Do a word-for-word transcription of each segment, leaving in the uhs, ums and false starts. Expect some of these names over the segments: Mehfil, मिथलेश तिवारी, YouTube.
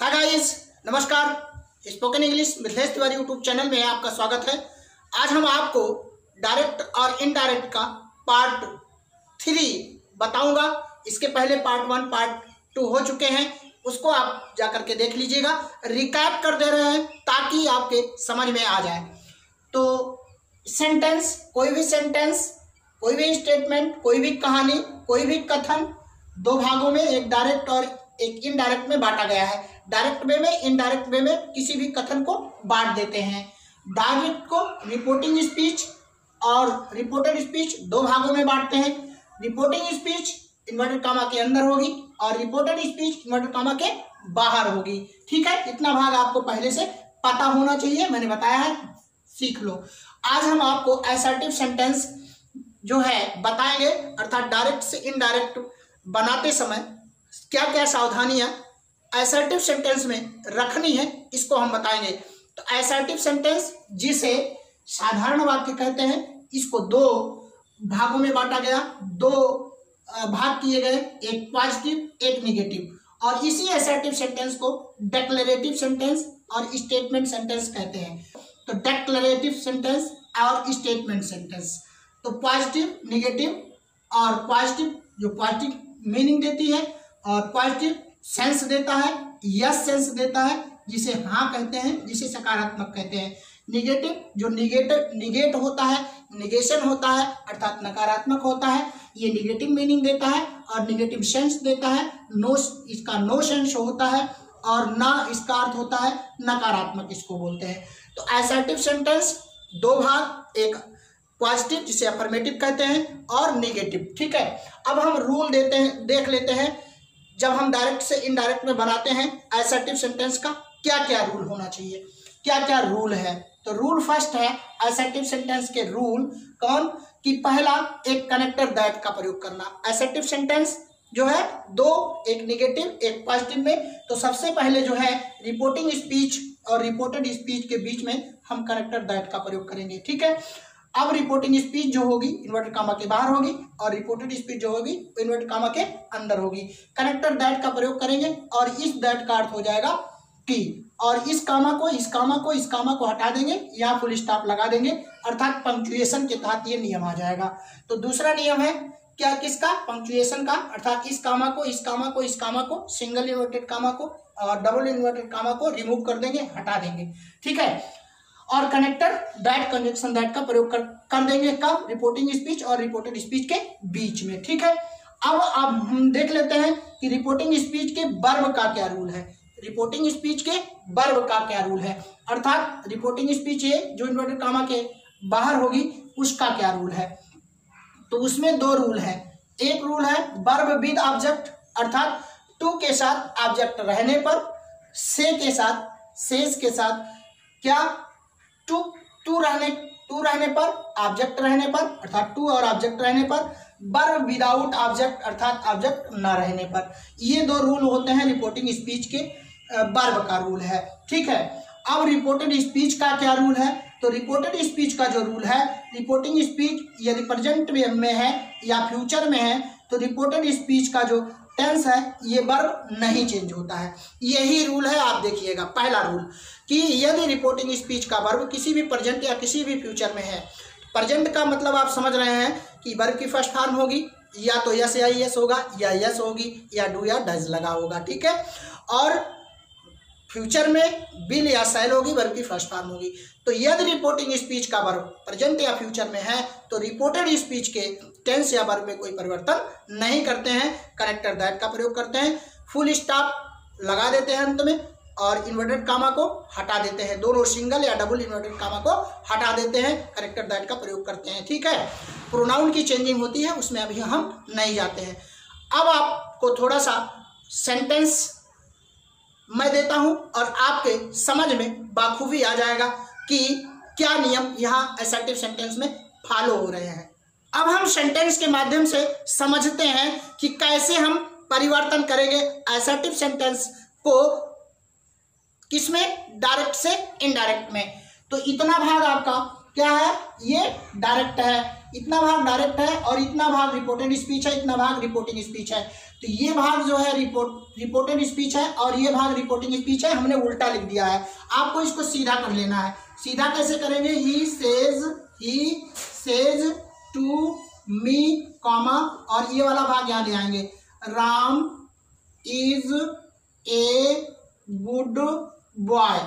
हाय guys, नमस्कार। Spoken English मिथलेश तिवारी YouTube channel में आपका स्वागत है। आज हम आपको डायरेक्ट और इनडायरेक्ट का पार्ट थ्री बताऊंगा। इसके पहले पार्ट वन पार्ट टू हो चुके हैं, उसको आप जा करके देख लीजिएगा। रिकैप कर दे रहे हैं ताकि आपके समझ में आ जाए। तो सेंटेंस, कोई भी सेंटेंस, कोई भी स्टेटमेंट, कोई भी कहानी, कोई भी कथन दो भागों में, एक डायरेक्ट और एक इनडायरेक्ट में बांटा गया है। डायरेक्ट वे में, इनडायरेक्ट वे में किसी भी कथन को बांट देते हैं। डायरेक्ट को रिपोर्टिंग स्पीच और रिपोर्टेड स्पीच दो भागों में बांटते हैं। रिपोर्टिंग स्पीच इन्वर्टेड कॉमा के अंदर होगी और रिपोर्टेड स्पीच इन्वर्टेड कॉमा के बाहर होगी। ठीक है, इतना भाग आपको पहले से पता होना चाहिए, मैंने बताया है, सीख लो। आज हम आपको एसर्टिव सेंटेंस जो है बताएंगे, अर्थात डायरेक्ट से इनडायरेक्ट बनाते समय क्या क्या सावधानियां एसर्टिव सेंटेंस में रखनी है, इसको हम बताएंगे। तो एसर्टिव सेंटेंस, जिसे साधारण वाक्य कहते हैं, इसको दो भागों में बांटा गया, दो भाग किए गए, एक पॉजिटिव एक निगेटिव। और इसी एसर्टिव सेंटेंस को डिक्लेरेटिव सेंटेंस और स्टेटमेंट सेंटेंस कहते हैं। तो डिक्लेरेटिव सेंटेंस और स्टेटमेंट सेंटेंस, तो पॉजिटिव निगेटिव, और पॉजिटिव जो पॉजिटिव मीनिंग देती है और पॉजिटिव सेंस देता है, यस सेंस देता है, जिसे हाँ कहते हैं, जिसे सकारात्मक कहते हैं। निगेटिव जो निगेटिव निगेट होता है, निगेशन होता है, अर्थात नकारात्मक होता है, ये निगेटिव मीनिंग देता है और निगेटिव सेंस देता है। नो, इसका नो सेंस होता है, और ना इसका अर्थ होता है नकारात्मक, इसको बोलते हैं। तो एसर्टिव सेंटेंस दो भाग, एक पॉजिटिव जिसे अफर्मेटिव कहते हैं और निगेटिव। ठीक है, अब हम रूल देते हैं, देख लेते हैं जब हम डायरेक्ट से इनडायरेक्ट में बनाते हैं एसर्टिव सेंटेंस का क्या क्या रूल होना चाहिए, क्या क्या रूल है। तो रूल फर्स्ट है एसर्टिव सेंटेंस के रूल कौन, कि पहला एक कनेक्टर दैट का प्रयोग करना। एसर्टिव सेंटेंस जो है दो, एक निगेटिव एक पॉजिटिव में, तो सबसे पहले जो है रिपोर्टिंग स्पीच और रिपोर्टेड स्पीच के बीच में हम कनेक्टर दैट का प्रयोग करेंगे। ठीक है, अब रिपोर्टिंग स्पीच जो होगी इन्वर्टेड कॉमा के बाहर होगी और रिपोर्टेड स्पीच जो होगी इन्वर्टेड कॉमा के अंदर होगी। कनेक्टर दैट का प्रयोग करेंगे और इस दैट का अर्थ हो जाएगा कि, और इस कॉमा को इस कॉमा को इस कॉमा को हटा देंगे, यहाँ फुल स्टॉप लगा देंगे, अर्थात पंक्चुएशन के तहत ये नियम आ जाएगा। तो दूसरा नियम है क्या, किसका, पंक्चुएशन का, अर्थात इस कॉमा को इस कॉमा को इस कॉमा को, सिंगल इन्वर्टेड कॉमा को और डबल इन्वर्टेड कॉमा को रिमूव कर देंगे, हटा देंगे। ठीक है, और कनेक्टर दैट कंजंक्शन दैट का प्रयोग कर कर देंगे कब, रिपोर्टिंग स्पीच और रिपोर्टेड स्पीच के बीच में। ठीक है, अब अब हम देख लेते हैं कि रिपोर्टिंग स्पीच के वर्ब का क्या रूल है, रिपोर्टिंग स्पीच के वर्ब का क्या रूल है, अर्थात रिपोर्टिंग स्पीच ये जो इन्वर्टेड कॉमा के बाहर होगी उसका क्या रूल है। तो उसमें दो रूल है, एक रूल है वर्ब विद ऑब्जेक्ट, अर्थात टू के साथ ऑब्जेक्ट रहने पर, से के साथ, सेज के साथ क्या, टू टू रहने टू रहने पर, ऑब्जेक्ट रहने पर, अर्थात टू और ऑब्जेक्ट रहने पर, वर्ब विदाउट ऑब्जेक्ट अर्थात ऑब्जेक्ट ना रहने पर। ये दो रूल होते हैं रिपोर्टिंग स्पीच के वर्ब का रूल है। ठीक है, अब रिपोर्टेड स्पीच का क्या रूल है, तो रिपोर्टेड स्पीच का जो रूल है, रिपोर्टिंग स्पीच यदि प्रेजेंट में है या फ्यूचर में है तो रिपोर्टेड स्पीच का जो टेंस है ये वर्ब नहीं चेंज होता है। यही रूल है, आप देखिएगा पहला रूल, कि यदि रिपोर्टिंग स्पीच का वर्ब किसी भी प्रेजेंट या किसी भी फ्यूचर में है, प्रेजेंट का मतलब आप समझ रहे हैं कि वर्ब की फर्स्ट फॉर्म होगी, या तो यस या यस होगा, या यस होगी, या डू या डज लगा होगा। ठीक है, और फ्यूचर में बिल या सेल होगी, वर्ब की फर्स्ट फॉर्म होगी। तो यदि रिपोर्टिंग स्पीच का वर्ब प्रेजेंट या फ्यूचर में है तो रिपोर्टेड स्पीच के टेंस या वर्ब में कोई परिवर्तन नहीं करते हैं, कनेक्टर दैट का प्रयोग करते हैं, फुल स्टॉप लगा देते हैं अंत में और इन्वर्टेड कॉमा को हटा देते हैं, दोनों सिंगल या डबल इन्वर्टेड कॉमा को हटा देते हैं, कनेक्टर दैट का प्रयोग करते हैं। ठीक है, प्रोनाउन की चेंजिंग होती है, उसमें अभी हम नहीं जाते हैं। अब आपको थोड़ा सा सेंटेंस मैं देता हूं और आपके समझ में बाखूबी आ जाएगा कि क्या नियम यहाँ एसर्टिव सेंटेंस में फॉलो हो रहे हैं। अब हम सेंटेंस के माध्यम से समझते हैं कि कैसे हम परिवर्तन करेंगे एसर्टिव सेंटेंस को, किसमें, डायरेक्ट से इनडायरेक्ट में। तो इतना भाग आपका क्या है, ये डायरेक्ट है, इतना भाग डायरेक्ट है और इतना भाग रिपोर्टेड स्पीच है, इतना भाग रिपोर्टिंग स्पीच है। तो ये भाग जो है रिपोर्ट रिपोर्टेड स्पीच है और ये भाग रिपोर्टिंग स्पीच है, हमने उल्टा लिख दिया है। आपको इसको सीधा कर लेना है। सीधा कैसे करेंगे? He says he says to me comma और ये वाला भाग यहाँ ले आएंगे, Ram is a good boy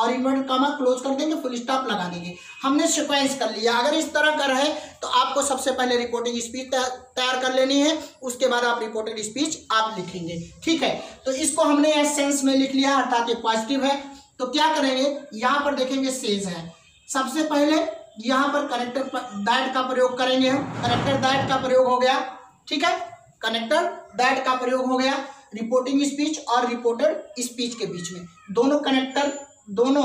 और इन्वर्टेड कॉमा क्लोज कर देंगे, फुल स्टॉप लगा देंगे। हमने सिक्वेंस कर लिया। अगर इस तरह का रहे तो आपको सबसे पहले रिपोर्टिंग स्पीच तैयार कर लेनी है, उसके बाद आप रिपोर्टेड स्पीच आप लिखेंगे। ठीक है, तो इसको हमने एस सेंस में लिख लिया, अर्थात ये पॉजिटिव है। तो क्या करेंगे, यहाँ पर देखेंगे सेज है, सबसे पहले यहाँ पर कनेक्टर दैट का प्रयोग करेंगे हम। कनेक्टर दैट का प्रयोग हो गया, ठीक है, कनेक्टर दैट का प्रयोग हो गया रिपोर्टिंग स्पीच और रिपोर्टेड स्पीच के बीच में। दोनों कनेक्टर दोनों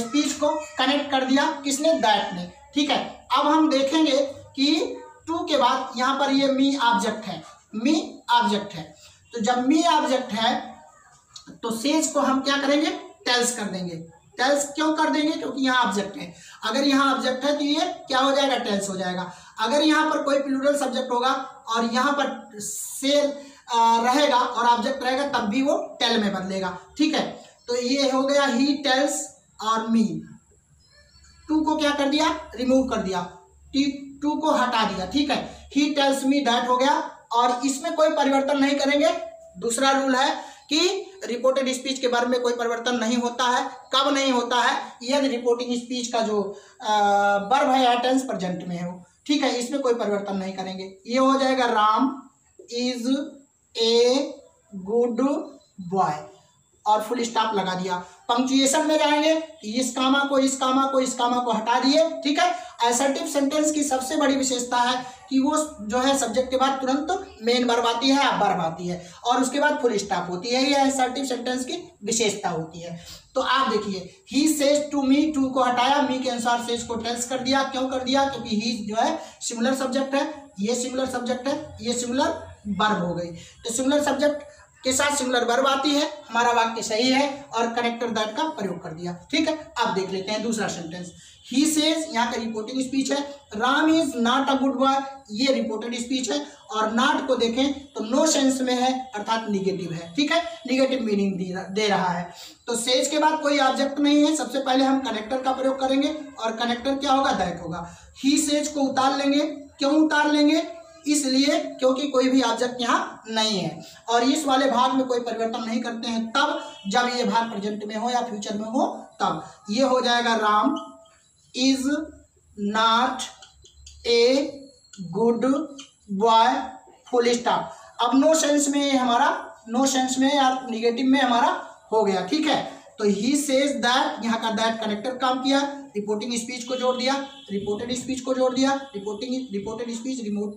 स्पीच को कनेक्ट कर दिया किसने? दैट ने। ठीक है, अब हम देखेंगे कि टू के बाद यहाँ पर ये मी ऑब्जेक्ट है, मी ऑब्जेक्ट है। तो जब मी ऑब्जेक्ट है तो सेज को हम क्या करेंगे? टेल्स कर देंगे। टेल्स क्यों कर देंगे? क्योंकि यहाँ ऑब्जेक्ट है। अगर यहाँ ऑब्जेक्ट है तो ये क्या हो जाएगा? टेल्स हो जाएगा। अगर यहाँ पर कोई प्लूरल सब्जेक्ट होगा और यहाँ पर सेज रहेगा और ऑब्जेक्ट रहेगा तब भी वो टेल में बदलेगा। ठीक है, तो ये हो गया ही टेल्स और मी। टू को क्या कर दिया? रिमूव कर दिया, टू को हटा दिया। ठीक है, ही टेल्स मी दैट हो गया और इसमें कोई परिवर्तन नहीं करेंगे। दूसरा रूल है कि रिपोर्टेड स्पीच के बारे में कोई परिवर्तन नहीं होता है। कब नहीं होता है? यदि रिपोर्टिंग स्पीच का जो वर्ब है या टेंस प्रेजेंट में हो। ठीक है, इसमें कोई परिवर्तन नहीं करेंगे। ये हो जाएगा Ram is a good boy और फुल स्टॉप लगा दिया। पंक्चुएशन में जाएंगे, इस कामा को इस कामा को इस कामा को हटा दिए। ठीक है, असर्टिव सेंटेंस की सबसे बड़ी विशेषता है कि वो जो है सब्जेक्ट के बाद तुरंत तो मेन वर्ब आती है, अब वर्ब आती है और उसके बाद फुल स्टॉप होती है। यह असर्टिव सेंटेंस की विशेषता होती है। तो आप देखिए, he says to me, to को हटाया, मी के अनुसार सेज को टेल्स कर दिया। क्यों कर दिया? क्योंकि ही जो है सिमिलर सब्जेक्ट है, ये सिमिलर सब्जेक्ट है, ये सिमिलर वर्ब हो गई। तो सिमिलर सब्जेक्ट के साथ सिमिलर वर्ब आती है, हमारा वाक्य सही है और कनेक्टर दैट का प्रयोग कर दिया। ठीक है, अब देख लेते हैं दूसरा सेंटेंस। ही सेज यहाँ का रिपोर्टिंग स्पीच है, Ram is not a good boy, ये रिपोर्टेड स्पीच है और नॉट को देखें तो नो सेंस में है, अर्थात निगेटिव है। ठीक है, निगेटिव मीनिंग दे रहा है। तो सेज के बाद कोई ऑब्जेक्ट नहीं है, सबसे पहले हम कनेक्टर का प्रयोग करेंगे और कनेक्टर क्या होगा? दैट होगा। ही सेज को उतार लेंगे। क्यों उतार लेंगे? इसलिए क्योंकि कोई भी ऑब्जेक्ट यहाँ नहीं है और इस वाले भाग में कोई परिवर्तन नहीं करते हैं तब जब ये भाग प्रेजेंट में हो या फ्यूचर में हो। तब ये हो जाएगा Ram is not a good boy full stop. अब नो सेंस में हमारा नो सेंस में या निगेटिव में हमारा हो गया। ठीक है, तो ही सेज दैट, यहाँ का दैट कनेक्टर काम किया, रिपोर्टिंग स्पीच को जोड़ दिया, रिपोर्टेड स्पीच को जोड़ दिया, रिपोर्टिंग रिपोर्टेड स्पीच रिमोट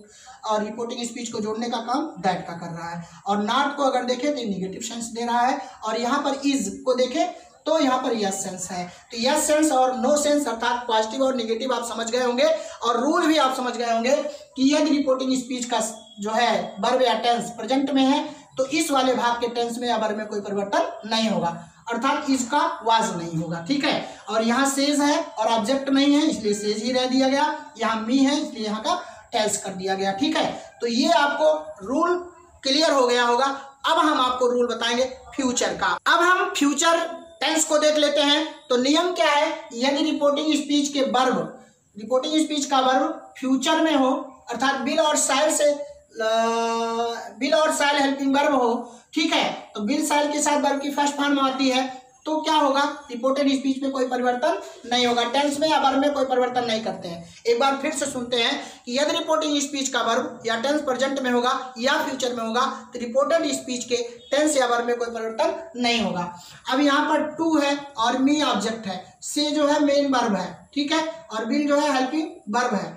और रिपोर्टिंग स्पीच को जोड़ने का काम दैट का कर रहा है। और नॉट को अगर देखें तो निगेटिव सेंस दे रहा है और यहाँ पर इज को देखें तो यहाँ पर यस सेंस है। तो यस सेंस और नो सेंस अर्थात पॉजिटिव और निगेटिव आप समझ गए होंगे और रूल भी आप समझ गए होंगे कि यदि रिपोर्टिंग स्पीच का जो है वर्ब या टेंस प्रेजेंट में है तो इस वाले भाग के टेंस में या वर्ब में कोई परिवर्तन नहीं होगा, अर्थात इसका वाज नहीं होगा। ठीक है, और यहाँ सेज है और ऑब्जेक्ट नहीं है इसलिए सेज ही रह दिया गया, यहाँ मी है इसलिए यहाँ का टेल्स कर दिया गया। ठीक है, तो ये आपको रूल क्लियर हो गया होगा। अब हम आपको रूल बताएंगे फ्यूचर का। अब हम फ्यूचर टेंस को देख लेते हैं। तो नियम क्या है? यदि रिपोर्टिंग स्पीच के वर्ब रिपोर्टिंग स्पीच का वर्ब फ्यूचर में हो, अर्थात बिल और साइल से बिल और साइल हेल्पिंग वर्ब हो। ठीक है, तो बिल साइल के साथ वर्ब की फर्स्ट फॉर्म आती है तो क्या होगा? रिपोर्टेड स्पीच में कोई परिवर्तन नहीं होगा, टेंस में या वर्ब में कोई परिवर्तन नहीं करते हैं। एक बार फिर से सुनते हैं कि यदि रिपोर्टिंग स्पीच का वर्ब या टेंस प्रेजेंट में होगा या फ्यूचर में होगा तो रिपोर्टेड स्पीच के टेंस या वर्ब में कोई परिवर्तन नहीं होगा। अब यहाँ पर टू है और मी ऑब्जेक्ट है, से जो है मेन वर्ब है। ठीक है, और बिल जो है हेल्पिंग वर्ब है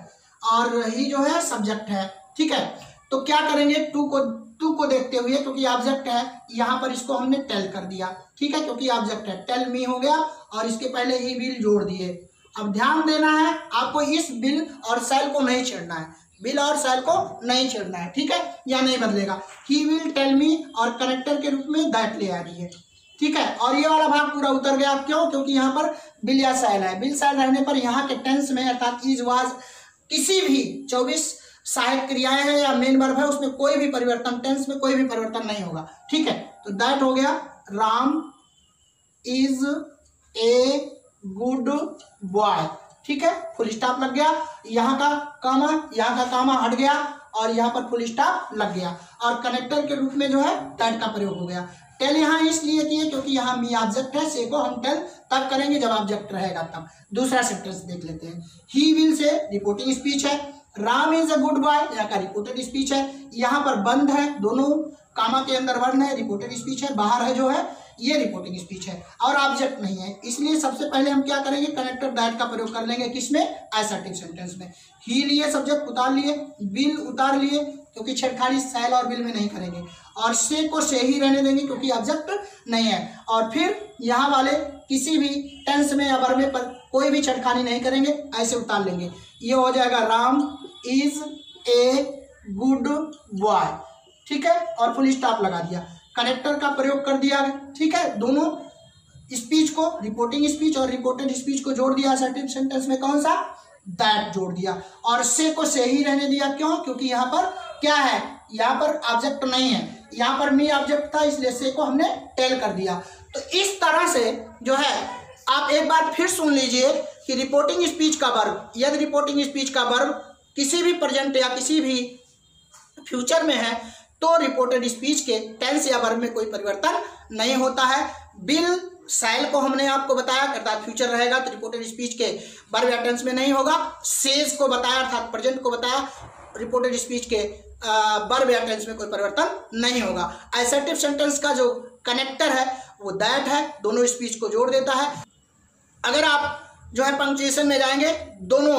और ही जो है सब्जेक्ट है। ठीक है, तो क्या करेंगे? टू को टू को देखते हुए क्योंकि ऑब्जेक्ट है, यहाँ पर इसको हमने टेल कर दिया। ठीक है, क्योंकि ऑब्जेक्ट है, टेल मी हो गया और इसके पहले ही बिल जोड़ दिए। अब ध्यान देना है आपको, इस बिल और सेल को नहीं छेड़ना है, बिल और सेल को नहीं छेड़ना है। ठीक है, या नहीं बदलेगा। ही विल टेल मी और कनेक्टर के रूप में दैट ले आ रही है। ठीक है, और ये वाला भाग पूरा उतर गया। क्यों? क्योंकि यहाँ पर बिल या सेल है, बिल सेल रहने पर यहाँ के टेंस में अर्थात इज वाज किसी भी चौबीस सहायक क्रियाएं हैं या मेन वर्ब है उसमें कोई भी परिवर्तन, टेंस में कोई भी परिवर्तन नहीं होगा। ठीक है, तो दैट हो गया Ram is a good boy. ठीक है, फुल स्टॉप लग गया, यहाँ का कामा, यहाँ का कामा हट गया और यहाँ पर फुल स्टॉप लग गया और कनेक्टर के रूप में जो है दैट का प्रयोग हो गया। टेल यहाँ इसलिए किए क्योंकि यहाँ मी ऑब्जेक्ट है, से को हम टेल तब करेंगे जब ऑब्जेक्ट रहेगा तब। दूसरा सेंटेंस देख लेते हैं। He will say reporting speech है, Ram is a good boy यहाँ का रिपोर्टेड स्पीच है, यहाँ पर बंद है, दोनों कामा के अंदर बंद है, रिपोर्टेड स्पीच है, बाहर है जो है ये रिपोर्टिंग स्पीच है और ऑब्जेक्ट नहीं है, इसलिए सबसे पहले हम क्या करेंगे कनेक्टर दैट का प्रयोग कर लेंगे। किसमें? असर्टिव सेंटेंस में। ही लिए सब्जेक्ट उतार लिए, बिल उतार लिए क्योंकि छेड़खानी शैल और बिल में नहीं करेंगे, और से को से ही रहने देंगे क्योंकि ऑब्जेक्ट नहीं है, और फिर यहाँ वाले किसी भी टेंस में या वर्ब पर कोई भी छेड़खानी नहीं करेंगे, ऐसे उतार लेंगे। ये हो जाएगा Ram is a good boy. ठीक है, और फुल स्टॉप लगा दिया, कनेक्टर का प्रयोग कर दिया। ठीक है, दोनों स्पीच को, रिपोर्टिंग स्पीच और रिपोर्टेड स्पीच को जोड़ दिया। असर्टिव सेंटेंस में कौन सा? दैट जोड़ दिया, और से को से ही रहने दिया। क्यों? क्योंकि यहाँ पर क्या है, यहाँ पर ऑब्जेक्ट नहीं है, यहाँ पर मी ऑब्जेक्ट था इसलिए से को हमने टेल कर दिया। तो इस तरह से जो है आप एक बार फिर सुन लीजिए कि रिपोर्टिंग स्पीच का वर्ब, यदि रिपोर्टिंग स्पीच का वर्ब किसी भी प्रेजेंट या किसी भी फ्यूचर में है तो रिपोर्टेड स्पीच के टेंस या वर्ब में कोई परिवर्तन नहीं होता है। बिल शैल को हमने आपको बताया अर्थात फ्यूचर रहेगा तो रिपोर्टेड स्पीच के वर्ब या टेंस में नहीं होगा। सेज को बताया अर्थात प्रेजेंट को बताया, रिपोर्टेड स्पीच के वर्ब या टेंस में कोई परिवर्तन नहीं होगा। असर्टिव सेंटेंस का जो कनेक्टर है वो दैट है, दोनों स्पीच को जोड़ देता है। अगर आप जो है पंक्चुएशन में जाएंगे, दोनों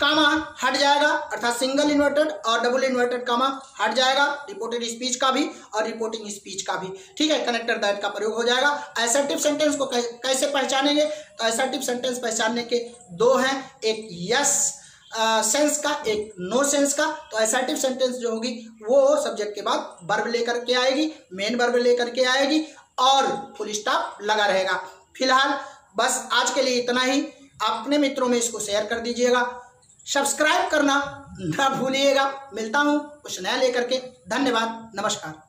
कामा हट जाएगा अर्थात सिंगल इन्वर्टेड और डबल इन्वर्टेड कामा हट जाएगा, रिपोर्टेड स्पीच का भी और रिपोर्टिंग स्पीच का भी। ठीक है, कनेक्टर दैट का प्रयोग हो जाएगा। असर्टिव सेंटेंस को कैसे पहचानेंगे? तो असर्टिव सेंटेंस पहचानने के दो हैं, एक यस सेंस का, एक नो सेंस का। तो असर्टिव सेंटेंस जो होगी वो सब्जेक्ट के बाद वर्ब लेकर के आएगी, मेन वर्ब लेकर के आएगी और फुल स्टॉप लगा रहेगा। फिलहाल बस आज के लिए इतना ही। अपने मित्रों में इसको शेयर कर दीजिएगा, सब्सक्राइब करना ना भूलिएगा। मिलता हूँ कुछ नया लेकर के। धन्यवाद, नमस्कार।